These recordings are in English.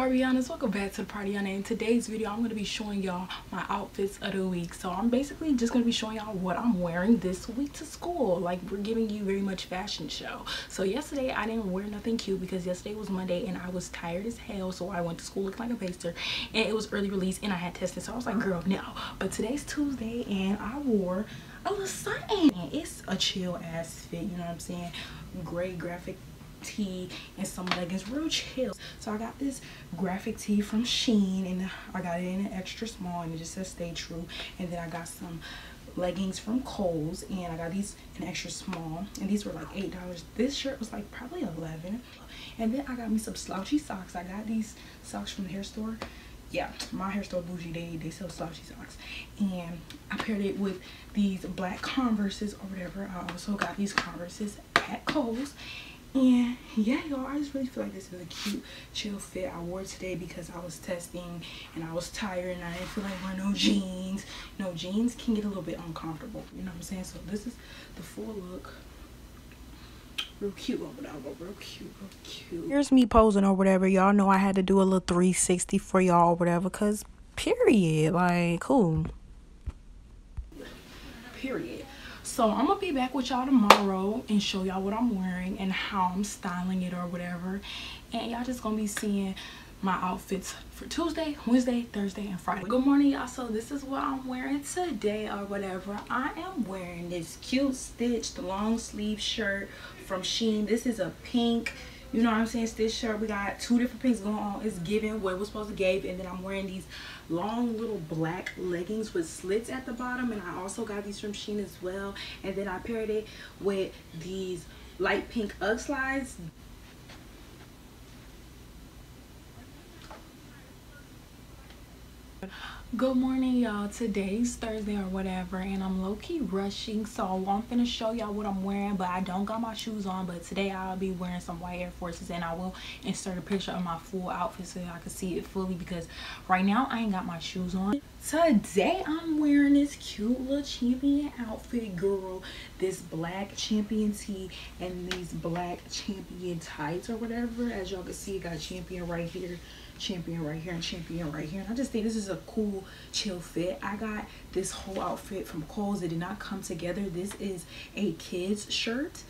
Barbianas, welcome back to the party. And in today's video I'm going to be showing y'all my outfits of the week. So I'm basically just going to be showing y'all what I'm wearing this week to school. Like, we're giving you very much fashion show. So yesterday I didn't wear nothing cute because yesterday was Monday and I was tired as hell, so I went to school looking like a paster, and it was early release and I had tested, so I was like, girl, no. But today's Tuesday and I wore a little something. It's a chill ass fit, you know what I'm saying? Gray graphic tee and some leggings, real chill. So I got this graphic tee from Shein and I got it in an extra small and it just says stay true. And then I got some leggings from Kohl's and I got these in extra small and these were like $8. This shirt was like probably 11. And then I got me some slouchy socks. I got these socks from the hair store. Yeah, my hair store bougie, they sell slouchy socks. And I paired it with these black Converses or whatever. I also got these Converses at Kohl's. And yeah, y'all, I just really feel like this is a cute chill fit. I wore it today because I was testing and I was tired and I didn't feel like wearing no jeans. You know, jeans can get a little bit uncomfortable, you know what I'm saying? So this is the full look. Real cute over there, real cute, real cute. Here's me posing or whatever. Y'all know I had to do a little 360 for y'all or whatever, cause period, like, cool. Period. So I'm gonna be back with y'all tomorrow and show y'all what I'm wearing and how I'm styling it or whatever, and y'all just gonna be seeing my outfits for Tuesday, Wednesday, Thursday, and Friday. Good morning, y'all. So this is what I'm wearing today or whatever. I am wearing this cute stitched long sleeve shirt from Shein. This is a pink, you know what I'm saying, stitch shirt. We got two different pinks going on. It's giving what it was supposed to give. And then I'm wearing these long little black leggings with slits at the bottom, and I also got these from Shein as well. And then I paired it with these light pink Ugg slides. Good morning, y'all. Today's Thursday or whatever and I'm low-key rushing, so I'm finna show y'all what I'm wearing, but I don't got my shoes on. But today I'll be wearing some white Air Forces and I will insert a picture of my full outfit so y'all can see it fully, because right now I ain't got my shoes on. Today I'm wearing this cute little Champion outfit, girl. This black Champion tee and these black Champion tights or whatever. As y'all can see, it got Champion right here, Champion right here, and Champion right here. And I just think this is a cool chill fit. I got this whole outfit from Kohl's. It did not come together. This is a kid's shirt.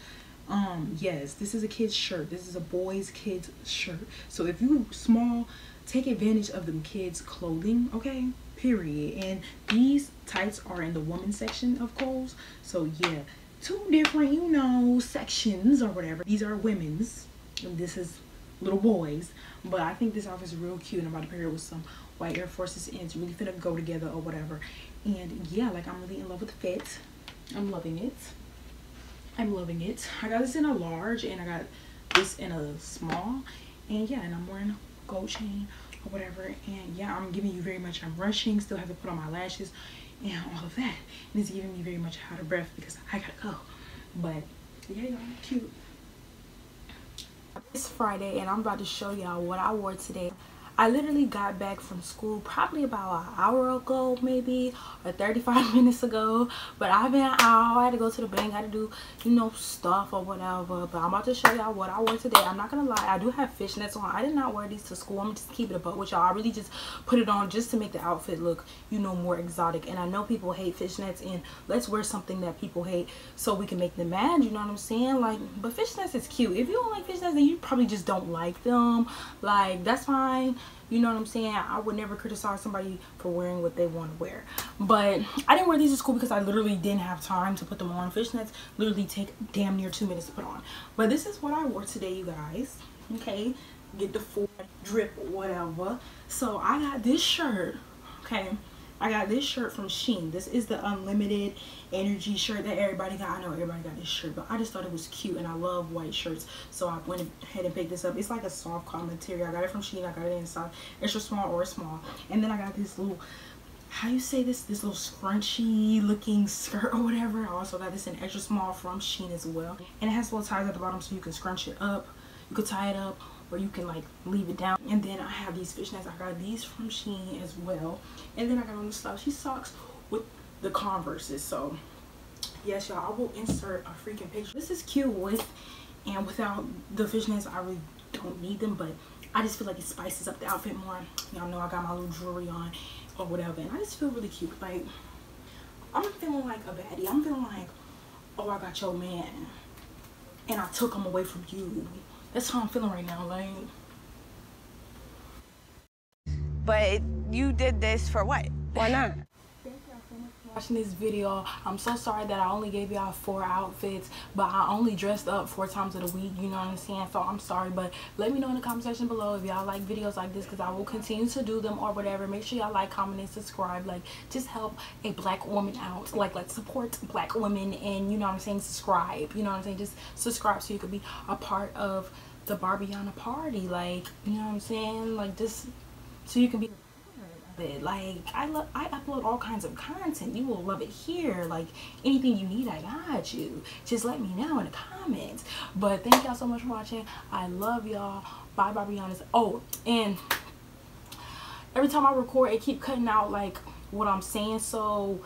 Yes, this is a kid's shirt. This is a boy's kid's shirt. So if you small, take advantage of them kids clothing, okay, period. And these tights are in the women's section of Kohl's. So yeah, two different, you know, sections or whatever. These are women's and this is little boys, but I think this outfit's real cute and I'm about to pair it with some white Air Forces and it's really finna go together or whatever. And yeah, like, I'm really in love with the fit. I'm loving it. I'm loving it. I got this in a large and I got this in a small, and yeah, and I'm wearing a gold chain or whatever. And yeah, I'm giving you very much, I'm rushing, still have to put on my lashes and all of that, and it's giving me very much out of breath because I gotta go. But yeah, y'all, cute. It's Friday and I'm about to show y'all what I wore today. I literally got back from school probably about an hour ago, maybe, or 35 minutes ago. But I've been out. I had to go to the bank. I had to do, you know, stuff or whatever. But I'm about to show y'all what I wore today. I'm not going to lie, I do have fishnets on. I did not wear these to school. I'm going to just keep it a buck with y'all. I really just put it on just to make the outfit look, you know, more exotic. And I know people hate fishnets, and let's wear something that people hate so we can make them mad. You know what I'm saying? Like, but fishnets is cute. If you don't like fishnets, then you probably just don't like them. Like, that's fine. You know what I'm saying? I would never criticize somebody for wearing what they want to wear. But I didn't wear these to school because I literally didn't have time to put them on. Fishnets literally take damn near 2 minutes to put on. But this is what I wore today, you guys. Okay, get the full drip, whatever. So I got this shirt. Okay, I got this shirt from Shein. This is the unlimited energy shirt that everybody got. I know everybody got this shirt, but I just thought it was cute and I love white shirts, so I went ahead and picked this up. It's like a soft cotton material. I got it from Shein. I got it in size extra small or small. And then I got this little, how you say this, this little scrunchy looking skirt or whatever. I also got this in extra small from Shein as well, and it has little ties at the bottom so you can scrunch it up, you can tie it up, or you can like leave it down. And then I have these fishnets. I got these from Shein as well. And then I got on the slouchy socks with the Converses. So yes, y'all, I will insert a freaking picture. This is cute with and without the fishnets. I really don't need them, but I just feel like it spices up the outfit more. Y'all know I got my little jewelry on or whatever, and I just feel really cute. Like, I'm feeling like a baddie. I'm feeling like, oh, I got your man and I took him away from you. That's how I'm feeling right now. Like, but you did this for what? Why not? Watching this video, I'm so sorry that I only gave y'all 4 outfits, but I only dressed up 4 times of the week, you know what I'm saying? So I'm sorry, but let me know in the comment section below if y'all like videos like this, because I will continue to do them or whatever. Make sure y'all like, comment, and subscribe. Like, just help a black woman out. Like, let's support black women, and you know what I'm saying, subscribe, you know what I'm saying, just subscribe so you could be a part of the Barbiana party. Like, you know what I'm saying, like, just so you can be it. Like, I upload all kinds of content. You will love it here. Like, anything you need, I got you. Just let me know in the comments. But thank y'all so much for watching. I love y'all. Bye, Barbianas. Oh, and every time I record, it keep cutting out like what I'm saying. So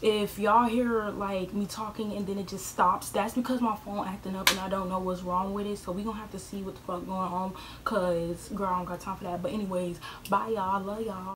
if y'all hear like me talking and then it just stops, that's because my phone acting up and I don't know what's wrong with it. So we gonna have to see what the fuck going on, cause girl, I don't got time for that. But anyways, bye y'all. Love y'all.